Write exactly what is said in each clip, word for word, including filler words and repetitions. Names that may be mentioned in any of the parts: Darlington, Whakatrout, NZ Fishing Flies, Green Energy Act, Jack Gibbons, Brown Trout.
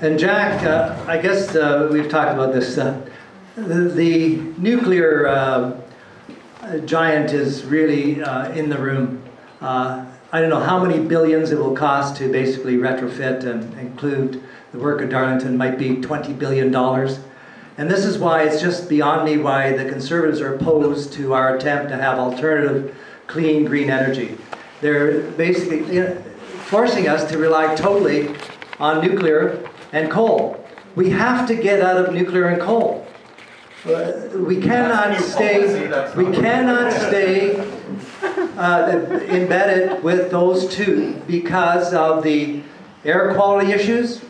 And Jack, uh, I guess uh, we've talked about this. Uh, the, the nuclear uh, giant is really uh, in the room. Uh, I don't know how many billions it will cost to basically retrofit and include the work of Darlington. Might be twenty billion dollars. And this is why it's just beyond me why the Conservatives are opposed to our attempt to have alternative, clean, green energy. They're basically you know, forcing us to rely totally on nuclear and coal. We have to get out of nuclear and coal. Uh, we cannot stay, we cannot stay uh, embedded with those two because of the air quality issues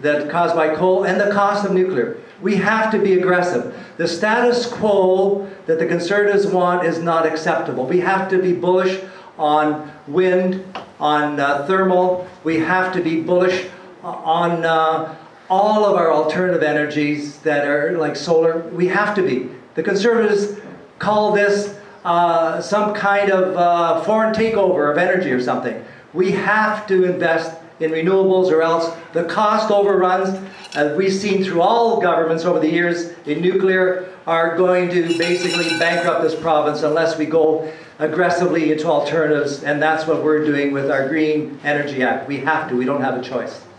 that are caused by coal and the cost of nuclear. We have to be aggressive. The status quo that the Conservatives want is not acceptable. We have to be bullish on wind, on uh, thermal. We have to be bullish on uh, all of our alternative energies that are like solar. We have to be. The Conservatives call this uh, some kind of uh, foreign takeover of energy or something. We have to invest in renewables or else the cost overruns, as we've seen through all governments over the years in nuclear, are going to basically bankrupt this province unless we go aggressively into alternatives, and that's what we're doing with our Green Energy Act. We have to, we don't have a choice.